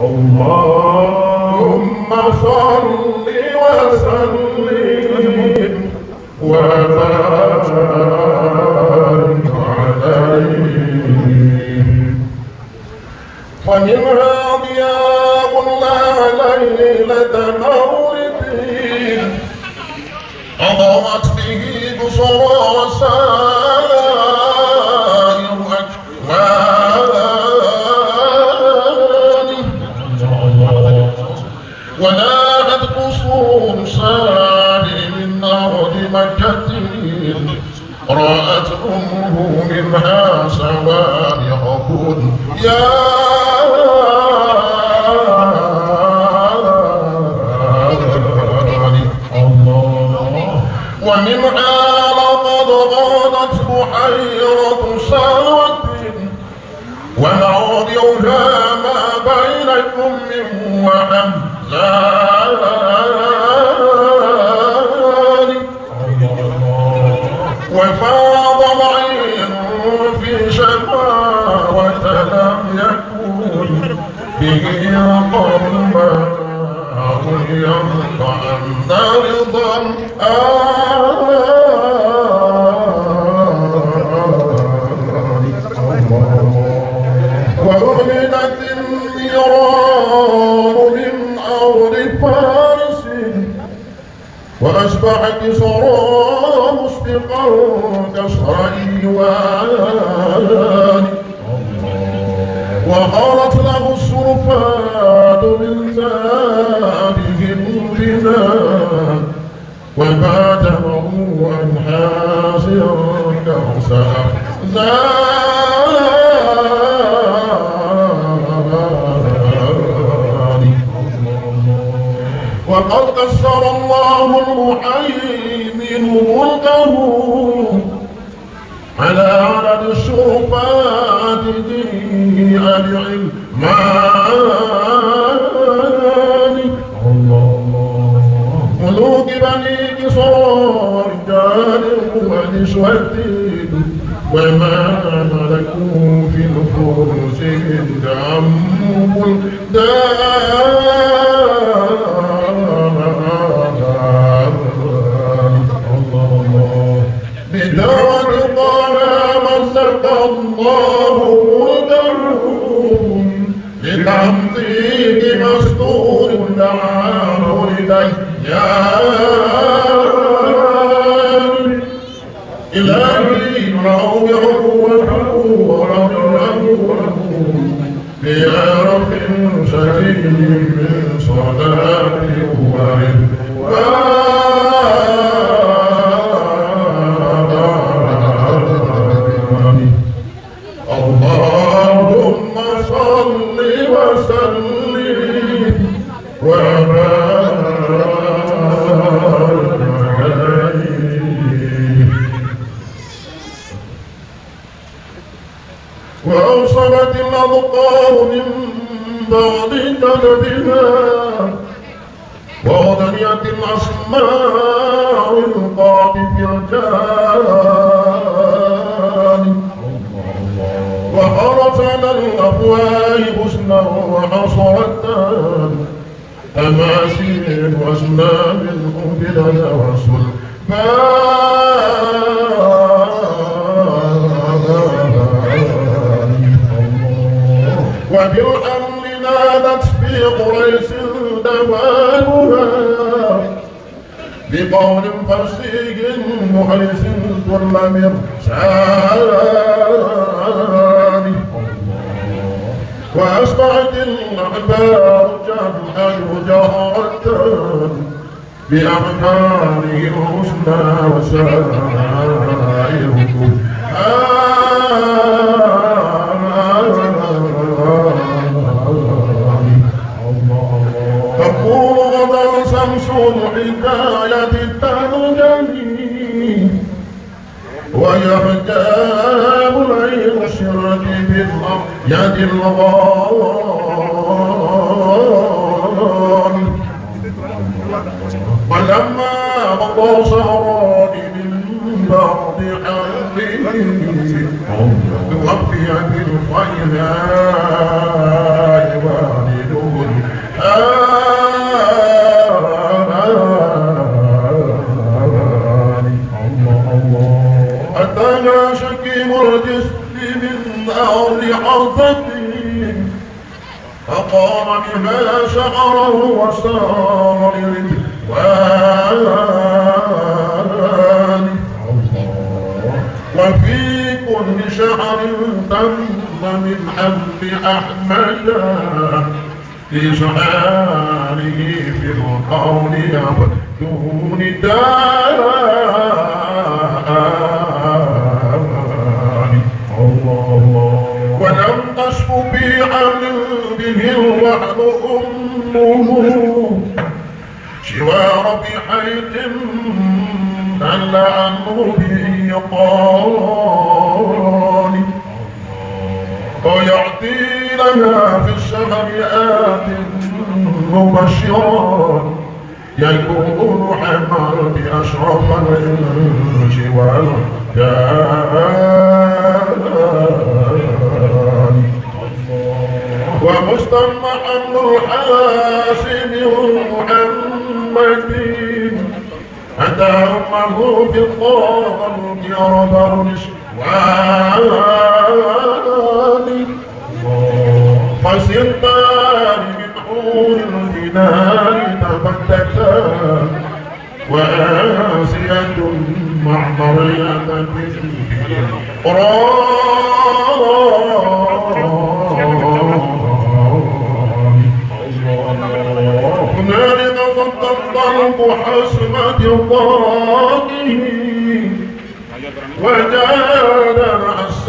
اللهم صل وسلم وبارك عليه. فمنها ضياءنا ليلة مولده أضاءت به بصرى سائر أكوانه، ونالت قصور ساري من أرض مكة رأت أمه منها سوارق يا وموضعها ما بين الأم وحمزان، وفاض عين في شفاوة لم يكن به رقم ينطعم رضا وأعلنت النيران من أرض فارس، وأصبحت سرى مشفقا كسر إيوان، وخرت له الصرفات من ذابهم بنا، وبات له أنحاسا كأس أحزان. وقد قصر الله المحيمن ملكه على عدد الشرفات ذي العلمان، ملوك بني كسرى رجال ونسوة وما ملكوا في الفرس من عم الدار. بدرج طعام سقى الله قدرهم لتحقيق مستور دعاه لديان. إلهي روعه وحوره بعرف سليم من صلاة ورضوان. اللهم صل وسلم وبارك عليه. وأوصلت الأبقار من بعد كلبها، وغنيت الأسماء القاب في الجان، وخرج على الأبواب حسنا وحصرتا، تماثيل وأصنام قبلت وصلبان، وبالأمر نادت في قريش دوابها بقول فصيح محيص كل مرسال. وأصبحت الأحبار جمعا جهرة بأعماله الحسنى وسائر تقول غدا شمس حكاية الترجمي، ويحجاب العين الشرك بالأبيض الغالي. ولما مضى شهران من بعد حمله توفي بالخير فقام بها شعره وسار لرجله وفي كل شعر تم من حب أحمد في شعاره في القول يبدو نداء ولم تسب في عبده الوعد أمه سوى ربحية دل عنه بإيقان ويعطي لها في الشهر آت مبشرا يكون حمل بأشرف الإنس والجان ومستمع من الحاسب محمد أتى أمه بالطالب يربى النسوان فسرتان من حور البلاد تبتتان وآسية معمرية بالقرآن هنالك تنطلق حسبة ضاقه وجاد مع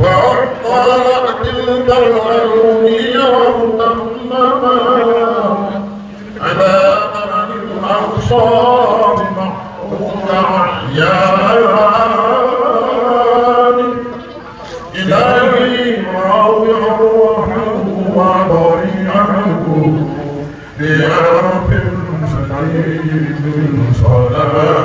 وأطلعت الدرع المنير متمما على من الأوصار محمود عيان إلهي راوع روحه وضريعه بأرض سعيد صلاة